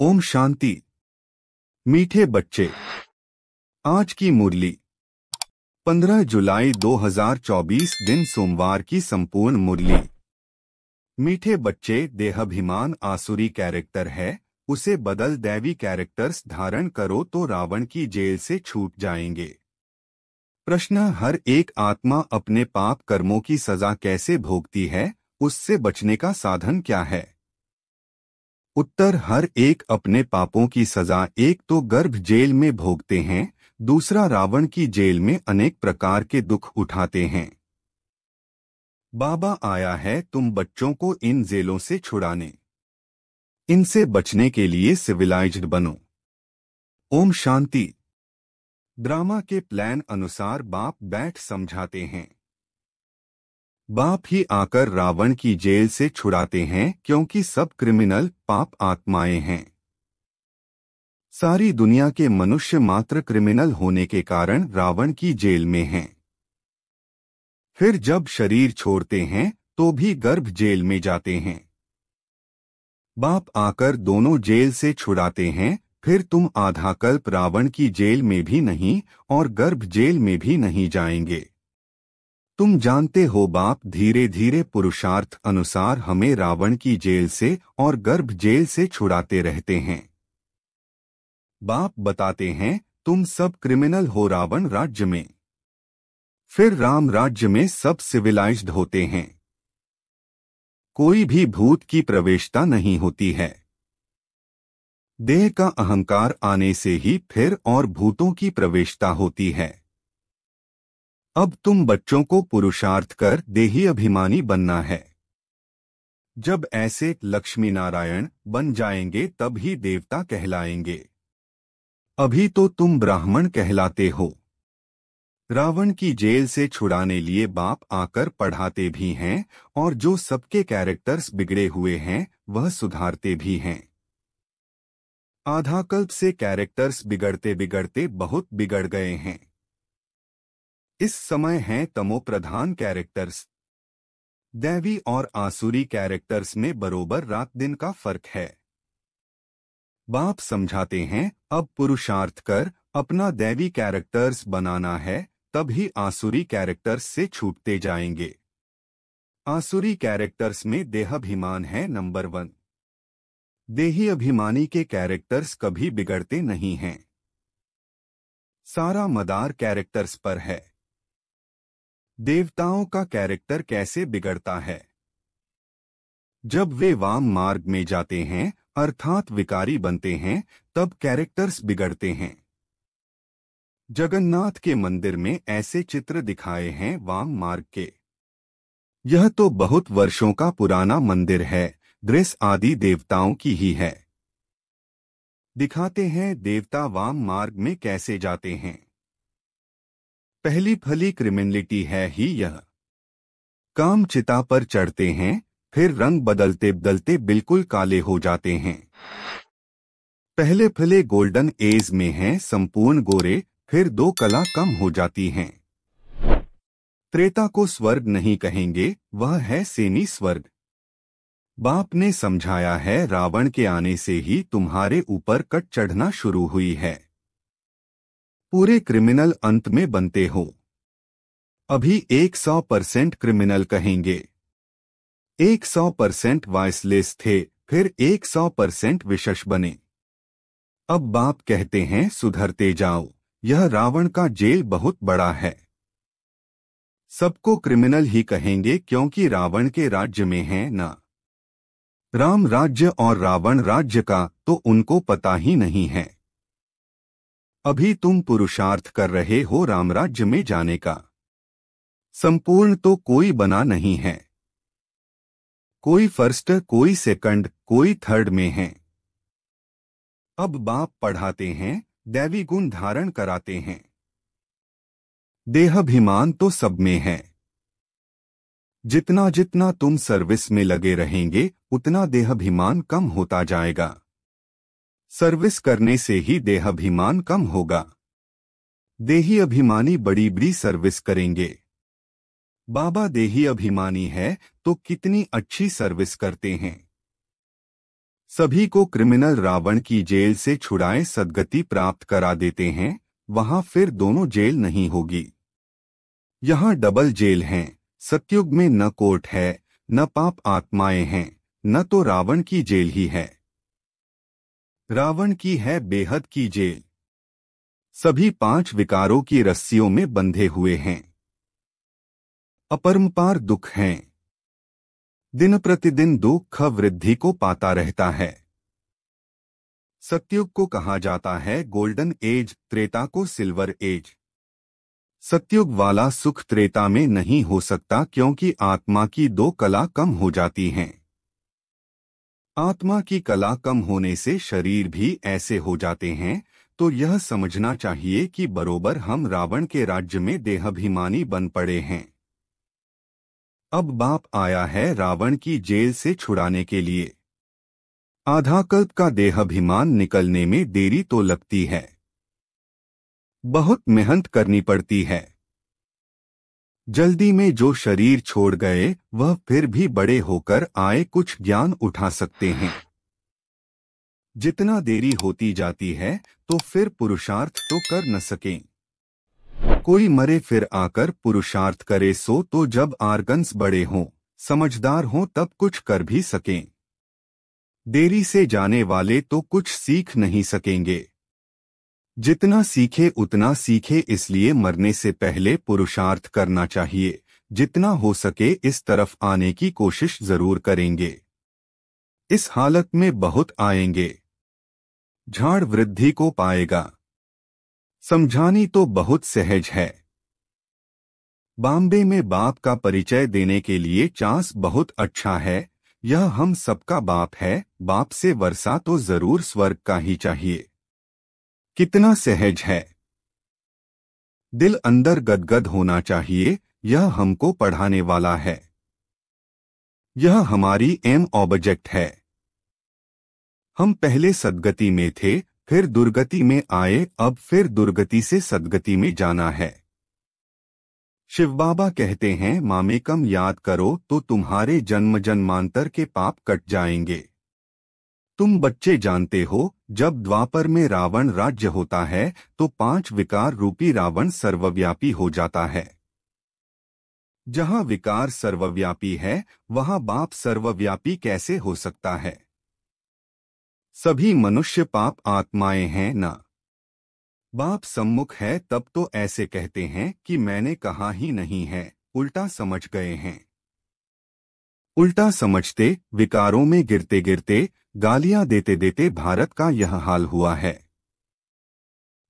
ओम शांति। मीठे बच्चे, आज की मुरली 15 जुलाई 2024 दिन सोमवार की संपूर्ण मुरली। मीठे बच्चे, देहाभिमान आसुरी कैरेक्टर है, उसे बदल दैवी कैरेक्टर्स धारण करो तो रावण की जेल से छूट जाएंगे। प्रश्न, हर एक आत्मा अपने पाप कर्मों की सजा कैसे भोगती है, उससे बचने का साधन क्या है? उत्तर, हर एक अपने पापों की सजा एक तो गर्भ जेल में भोगते हैं, दूसरा रावण की जेल में अनेक प्रकार के दुख उठाते हैं। बाबा आया है तुम बच्चों को इन जेलों से छुड़ाने। इनसे बचने के लिए सिविलाइज्ड बनो। ओम शांति। ड्रामा के प्लान अनुसार बाप बैठ समझाते हैं। बाप ही आकर रावण की जेल से छुड़ाते हैं, क्योंकि सब क्रिमिनल पाप आत्माएं हैं। सारी दुनिया के मनुष्य मात्र क्रिमिनल होने के कारण रावण की जेल में हैं। फिर जब शरीर छोड़ते हैं तो भी गर्भ जेल में जाते हैं। बाप आकर दोनों जेल से छुड़ाते हैं, फिर तुम आधाकल्प रावण की जेल में भी नहीं और गर्भ जेल में भी नहीं जाएंगे। तुम जानते हो बाप धीरे धीरे पुरुषार्थ अनुसार हमें रावण की जेल से और गर्भ जेल से छुड़ाते रहते हैं। बाप बताते हैं तुम सब क्रिमिनल हो रावण राज्य में, फिर राम राज्य में सब सिविलाइज्ड होते हैं। कोई भी भूत की प्रवेशता नहीं होती है। देह का अहंकार आने से ही फिर और भूतों की प्रवेशता होती है। अब तुम बच्चों को पुरुषार्थ कर देही अभिमानी बनना है। जब ऐसे लक्ष्मीनारायण बन जाएंगे तब ही देवता कहलाएंगे। अभी तो तुम ब्राह्मण कहलाते हो। रावण की जेल से छुड़ाने लिए बाप आकर पढ़ाते भी हैं और जो सबके कैरेक्टर्स बिगड़े हुए हैं वह सुधारते भी हैं। आधाकल्प से कैरेक्टर्स बिगड़ते बिगड़ते बहुत बिगड़ गए हैं। इस समय हैं तमो प्रधान कैरेक्टर्स। दैवी और आसुरी कैरेक्टर्स में बरोबर रात दिन का फर्क है। बाप समझाते हैं अब पुरुषार्थ कर अपना दैवी कैरेक्टर्स बनाना है, तभी आसुरी कैरेक्टर्स से छूटते जाएंगे। आसुरी कैरेक्टर्स में देहाभिमान है नंबर 1। देही अभिमानी के कैरेक्टर्स कभी बिगड़ते नहीं हैं। सारा मदार कैरेक्टर्स पर है। देवताओं का कैरेक्टर कैसे बिगड़ता है? जब वे वाम मार्ग में जाते हैं अर्थात विकारी बनते हैं तब कैरेक्टर्स बिगड़ते हैं। जगन्नाथ के मंदिर में ऐसे चित्र दिखाए हैं वाम मार्ग के। यह तो बहुत वर्षों का पुराना मंदिर है, दृश्य आदि देवताओं की ही है। दिखाते हैं देवता वाम मार्ग में कैसे जाते हैं। पहली फली क्रिमिनलिटी है ही यह। काम चिता पर चढ़ते हैं, फिर रंग बदलते बदलते बिल्कुल काले हो जाते हैं। पहले फले गोल्डन एज में हैं संपूर्ण गोरे, फिर 2 कला कम हो जाती हैं। त्रेता को स्वर्ग नहीं कहेंगे, वह है सेमी स्वर्ग। बाप ने समझाया है रावण के आने से ही तुम्हारे ऊपर कट चढ़ना शुरू हुई है। पूरे क्रिमिनल अंत में बनते हो। अभी 100% क्रिमिनल कहेंगे। 100% वॉइसलेस थे, फिर 100% विशेष बने। अब बाप कहते हैं सुधरते जाओ, यह रावण का जेल बहुत बड़ा है। सबको क्रिमिनल ही कहेंगे क्योंकि रावण के राज्य में है ना। राम राज्य और रावण राज्य का तो उनको पता ही नहीं है। अभी तुम पुरुषार्थ कर रहे हो राम राज्य में जाने का। संपूर्ण तो कोई बना नहीं है। कोई फर्स्ट, कोई सेकंड, कोई थर्ड में है। अब बाप पढ़ाते हैं, दैवी गुण धारण कराते हैं। देहाभिमान तो सब में है। जितना जितना तुम सर्विस में लगे रहेंगे उतना देहाभिमान कम होता जाएगा। सर्विस करने से ही देहाभिमान कम होगा। देही अभिमानी बड़ी बड़ी सर्विस करेंगे। बाबा देही अभिमानी है तो कितनी अच्छी सर्विस करते हैं। सभी को क्रिमिनल रावण की जेल से छुड़ाए सद्गति प्राप्त करा देते हैं। वहां फिर दोनों जेल नहीं होगी। यहाँ डबल जेल हैं। सतयुग में न कोर्ट है, न पाप आत्माएं हैं, न तो रावण की जेल ही है। रावण की है बेहद की जेल। सभी पांच विकारों की रस्सियों में बंधे हुए हैं। अपरंपार दुख हैं। दिन प्रतिदिन दुख वृद्धि को पाता रहता है। सतयुग को कहा जाता है गोल्डन एज, त्रेता को सिल्वर एज। सतयुग वाला सुख त्रेता में नहीं हो सकता, क्योंकि आत्मा की दो कला कम हो जाती हैं। आत्मा की कला कम होने से शरीर भी ऐसे हो जाते हैं। तो यह समझना चाहिए कि बरोबर हम रावण के राज्य में देहाभिमानी बन पड़े हैं। अब बाप आया है रावण की जेल से छुड़ाने के लिए। आधाकल्प का देहाभिमान निकलने में देरी तो लगती है, बहुत मेहनत करनी पड़ती है। जल्दी में जो शरीर छोड़ गए वह फिर भी बड़े होकर आए कुछ ज्ञान उठा सकते हैं। जितना देरी होती जाती है तो फिर पुरुषार्थ तो कर न सकें। कोई मरे फिर आकर पुरुषार्थ करे सो तो जब आर्गन्स बड़े हों, समझदार हों, तब कुछ कर भी सकें। देरी से जाने वाले तो कुछ सीख नहीं सकेंगे। जितना सीखे उतना सीखे, इसलिए मरने से पहले पुरुषार्थ करना चाहिए। जितना हो सके इस तरफ आने की कोशिश जरूर करेंगे। इस हालत में बहुत आएंगे। झाड़ वृद्धि को पाएगा। समझानी तो बहुत सहज है। बॉम्बे में बाप का परिचय देने के लिए चांस बहुत अच्छा है। यह हम सबका बाप है। बाप से वर्षा तो जरूर स्वर्ग का ही चाहिए। कितना सहज है। दिल अंदर गदगद होना चाहिए। यह हमको पढ़ाने वाला है। यह हमारी एम ऑब्जेक्ट है। हम पहले सद्गति में थे, फिर दुर्गति में आए, अब फिर दुर्गति से सद्गति में जाना है। शिव बाबा कहते हैं मामेकम याद करो तो तुम्हारे जन्म जन्मांतर के पाप कट जाएंगे। तुम बच्चे जानते हो, जब द्वापर में रावण राज्य होता है तो पांच विकार रूपी रावण सर्वव्यापी हो जाता है। जहां विकार सर्वव्यापी है वहां बाप सर्वव्यापी कैसे हो सकता है। सभी मनुष्य पाप आत्माएं हैं ना। बाप सम्मुख है तब तो ऐसे कहते हैं कि मैंने कहा ही नहीं है, उल्टा समझ गए हैं। उल्टा समझते विकारों में गिरते गिरते, गालियां देते देते भारत का यह हाल हुआ है।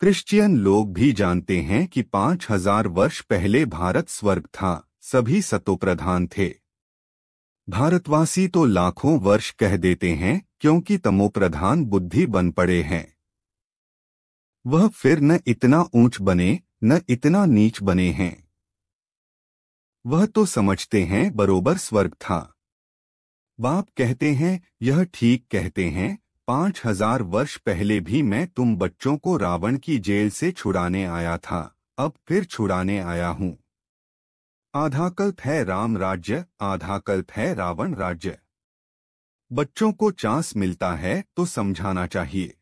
क्रिश्चियन लोग भी जानते हैं कि 5000 वर्ष पहले भारत स्वर्ग था। सभी सतोप्रधान थे। भारतवासी तो लाखों वर्ष कह देते हैं, क्योंकि तमोप्रधान बुद्धि बन पड़े हैं। वह फिर न इतना ऊंच बने न इतना नीच बने हैं। वह तो समझते हैं बरोबर स्वर्ग था। बाप कहते हैं यह ठीक कहते हैं। 5000 वर्ष पहले भी मैं तुम बच्चों को रावण की जेल से छुड़ाने आया था, अब फिर छुड़ाने आया हूं। आधाकल्प है राम राज्य, आधाकल्प है रावण राज्य। बच्चों को चांस मिलता है तो समझाना चाहिए।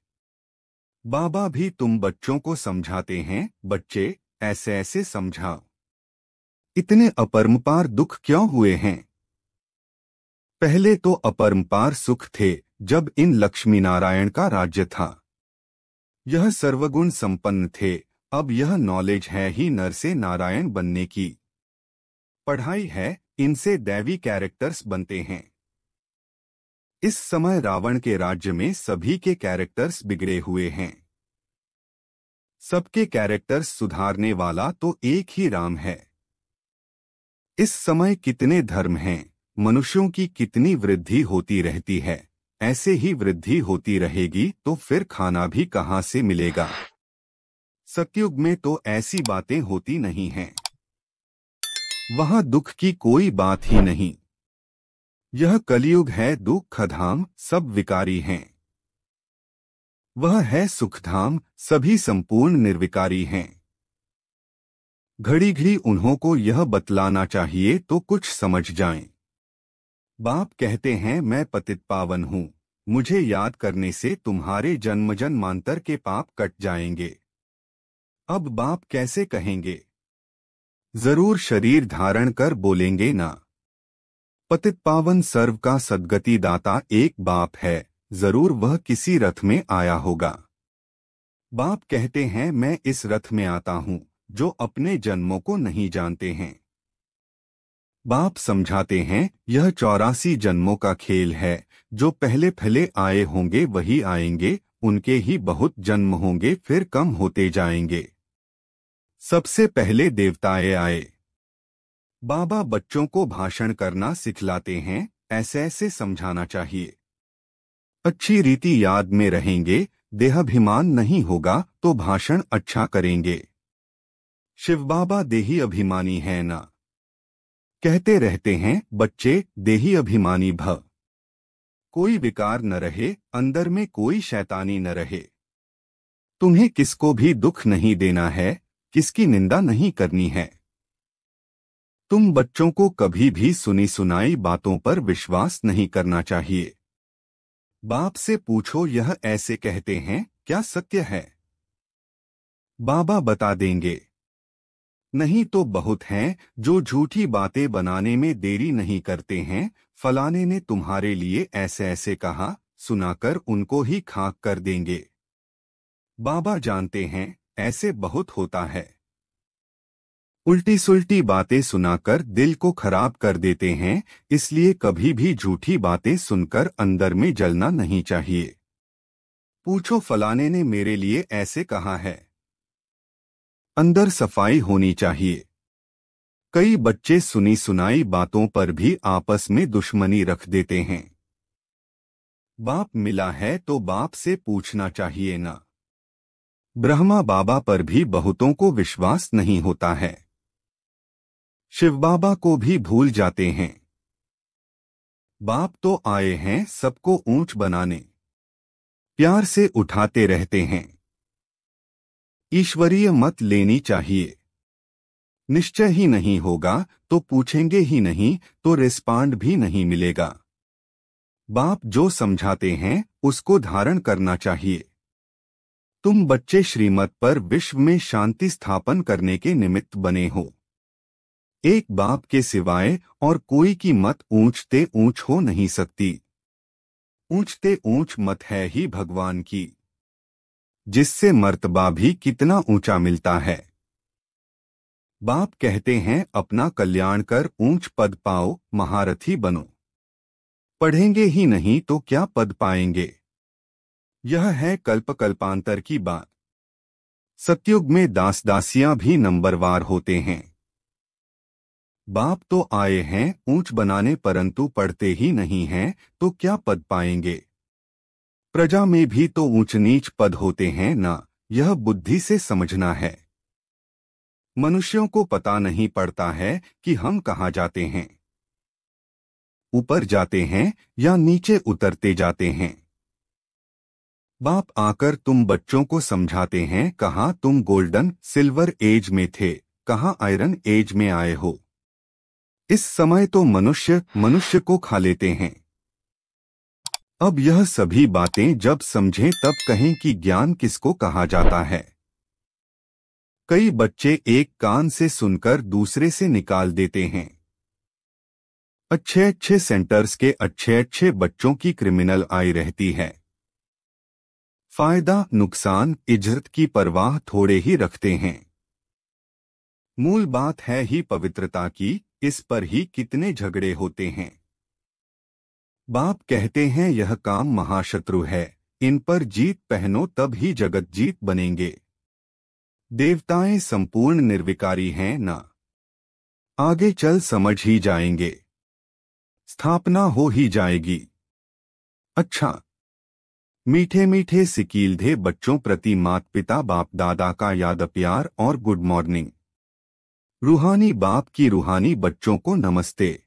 बाबा भी तुम बच्चों को समझाते हैं, बच्चे ऐसे ऐसे समझाओ। इतने अपरंपार दुख क्यों हुए हैं। पहले तो अपरंपार सुख थे जब इन लक्ष्मीनारायण का राज्य था। यह सर्वगुण संपन्न थे। अब यह नॉलेज है ही नर से नारायण बनने की। पढ़ाई है, इनसे दैवी कैरेक्टर्स बनते हैं। इस समय रावण के राज्य में सभी के कैरेक्टर्स बिगड़े हुए हैं। सबके कैरेक्टर्स सुधारने वाला तो एक ही राम है। इस समय कितने धर्म हैं, मनुष्यों की कितनी वृद्धि होती रहती है। ऐसे ही वृद्धि होती रहेगी तो फिर खाना भी कहाँ से मिलेगा। सतयुग में तो ऐसी बातें होती नहीं हैं। वहाँ दुख की कोई बात ही नहीं। यह कलियुग है दुखधाम, सब विकारी हैं। वह है सुखधाम, सभी संपूर्ण निर्विकारी हैं। घड़ी घड़ी उन्हों को यह बतलाना चाहिए तो कुछ समझ जाएं। बाप कहते हैं मैं पतित पावन हूँ, मुझे याद करने से तुम्हारे जन्मांतर के पाप कट जाएंगे। अब बाप कैसे कहेंगे? जरूर शरीर धारण कर बोलेंगे ना। पतित पावन सर्व का सद्गति दाता एक बाप है, जरूर वह किसी रथ में आया होगा। बाप कहते हैं मैं इस रथ में आता हूं, जो अपने जन्मों को नहीं जानते हैं। बाप समझाते हैं यह 84 जन्मों का खेल है, जो पहले फैले आए होंगे वही आएंगे, उनके ही बहुत जन्म होंगे फिर कम होते जाएंगे। सबसे पहले देवताएं आए। बाबा बच्चों को भाषण करना सिखलाते हैं, ऐसे ऐसे समझाना चाहिए। अच्छी रीति याद में रहेंगे, देहाभिमान नहीं होगा तो भाषण अच्छा करेंगे। शिव बाबा देही अभिमानी है ना, कहते रहते हैं बच्चे देही अभिमानी भव। कोई विकार न रहे, अंदर में कोई शैतानी न रहे। तुम्हें किसको भी दुख नहीं देना है, किसकी निंदा नहीं करनी है। तुम बच्चों को कभी भी सुनी सुनाई बातों पर विश्वास नहीं करना चाहिए। बाप से पूछो यह ऐसे कहते हैं, क्या सत्य है? बाबा बता देंगे। नहीं तो बहुत हैं जो झूठी बातें बनाने में देरी नहीं करते हैं। फलाने ने तुम्हारे लिए ऐसे ऐसे कहा, सुनाकर उनको ही खाक कर देंगे। बाबा जानते हैं ऐसे बहुत होता है। उल्टी सुल्टी बातें सुनाकर दिल को खराब कर देते हैं, इसलिए कभी भी झूठी बातें सुनकर अंदर में जलना नहीं चाहिए। पूछो फलाने ने मेरे लिए ऐसे कहा है। अंदर सफाई होनी चाहिए। कई बच्चे सुनी सुनाई बातों पर भी आपस में दुश्मनी रख देते हैं। बाप मिला है तो बाप से पूछना चाहिए ना। ब्रह्मा बाबा पर भी बहुतों को विश्वास नहीं होता है। शिव बाबा को भी भूल जाते हैं। बाप तो आए हैं सबको ऊंच बनाने, प्यार से उठाते रहते हैं। ईश्वरीय मत लेनी चाहिए। निश्चय ही नहीं होगा तो पूछेंगे ही नहीं, तो रिस्पांड भी नहीं मिलेगा। बाप जो समझाते हैं उसको धारण करना चाहिए। तुम बच्चे श्रीमत पर विश्व में शांति स्थापन करने के निमित्त बने हो। एक बाप के सिवाय और कोई की मत ऊंचते ऊंच हो नहीं सकती। ऊंचते ऊंच मत है ही भगवान की, जिससे मर्तबा भी कितना ऊंचा मिलता है। बाप कहते हैं अपना कल्याण कर ऊंच पद पाओ, महारथी बनो। पढ़ेंगे ही नहीं तो क्या पद पाएंगे? यह है कल्पांतर की बात। सतयुग में दास दासियां भी नंबरवार होते हैं। बाप तो आए हैं ऊंच बनाने, परंतु पढ़ते ही नहीं हैं तो क्या पद पाएंगे? प्रजा में भी तो ऊंच नीच पद होते हैं ना, यह बुद्धि से समझना है। मनुष्यों को पता नहीं पड़ता है कि हम कहाँ जाते हैं, ऊपर जाते हैं या नीचे उतरते जाते हैं। बाप आकर तुम बच्चों को समझाते हैं, कहाँ तुम गोल्डन सिल्वर एज में थे, कहाँ आयरन एज में आए हो। इस समय तो मनुष्य को खा लेते हैं। अब यह सभी बातें जब समझें तब कहें कि ज्ञान किसको कहा जाता है। कई बच्चे एक कान से सुनकर दूसरे से निकाल देते हैं। अच्छे अच्छे सेंटर्स के अच्छे अच्छे बच्चों की क्रिमिनल आई रहती है। फायदा नुकसान इज्जत की परवाह थोड़े ही रखते हैं। मूल बात है ही पवित्रता की, इस पर ही कितने झगड़े होते हैं। बाप कहते हैं यह काम महाशत्रु है, इन पर जीत पहनो तब ही जगत जीत बनेंगे। देवताएं संपूर्ण निर्विकारी हैं ना, आगे चल समझ ही जाएंगे, स्थापना हो ही जाएगी। अच्छा मीठे मीठे सिकीलधे बच्चों प्रति मात पिता बाप दादा का याद प्यार और गुड मॉर्निंग। रूहानी बाप की रूहानी बच्चों को नमस्ते।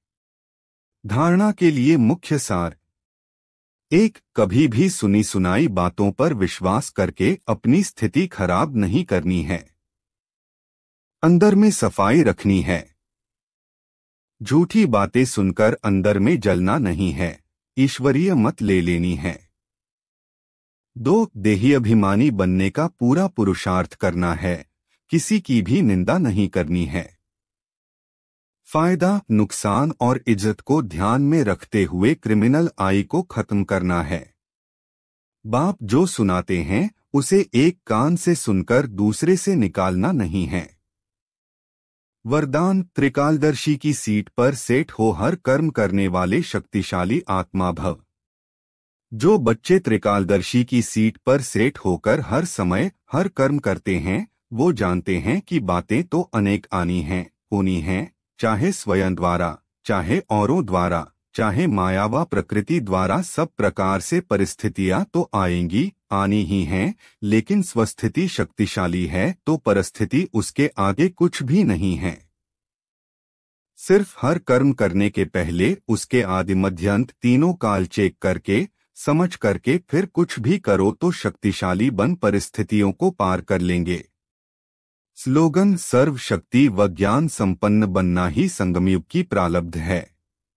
धारणा के लिए मुख्य सार, एक कभी भी सुनी सुनाई बातों पर विश्वास करके अपनी स्थिति खराब नहीं करनी है। अंदर में सफाई रखनी है। झूठी बातें सुनकर अंदर में जलना नहीं है। ईश्वरीय मत ले लेनी है। दो देही अभिमानी बनने का पूरा पुरुषार्थ करना है, किसी की भी निंदा नहीं करनी है। फायदा, नुकसान और इज्जत को ध्यान में रखते हुए क्रिमिनल आई को खत्म करना है। बाप जो सुनाते हैं उसे एक कान से सुनकर दूसरे से निकालना नहीं है। वरदान, त्रिकालदर्शी की सीट पर सेट हो हर कर्म करने वाले शक्तिशाली आत्मा भव। जो बच्चे त्रिकालदर्शी की सीट पर सेट होकर हर समय हर कर्म करते हैं, वो जानते हैं कि बातें तो अनेक आनी हैं, होनी हैं, चाहे स्वयं द्वारा, चाहे औरों द्वारा, चाहे माया व प्रकृति द्वारा, सब प्रकार से परिस्थितियां तो आएंगी, आनी ही हैं, लेकिन स्वस्थिति शक्तिशाली है तो परिस्थिति उसके आगे कुछ भी नहीं है। सिर्फ हर कर्म करने के पहले उसके आदि मध्यांत तीनों काल चेक करके, समझ करके फिर कुछ भी करो तो शक्तिशाली बन परिस्थितियों को पार कर लेंगे। स्लोगन, सर्व शक्ति व ज्ञान संपन्न बनना ही संगमयुग की प्रारब्ध है।